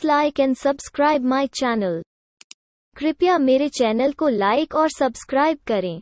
Please like and subscribe my channel. कृपया मेरे channel को लाइक और सब्सक्राइब करें.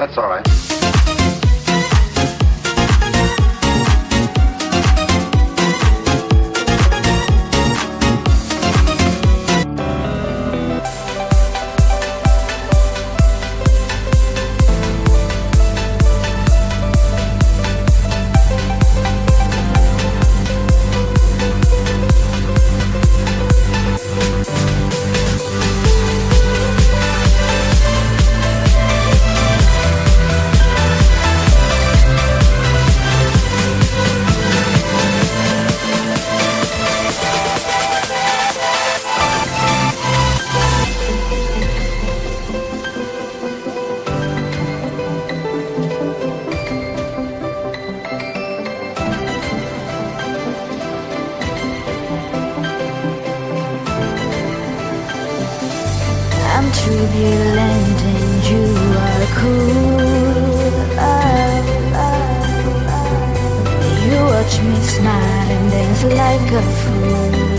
That's all right. Turbulent and you are cool. You watch me smile and dance like a fool.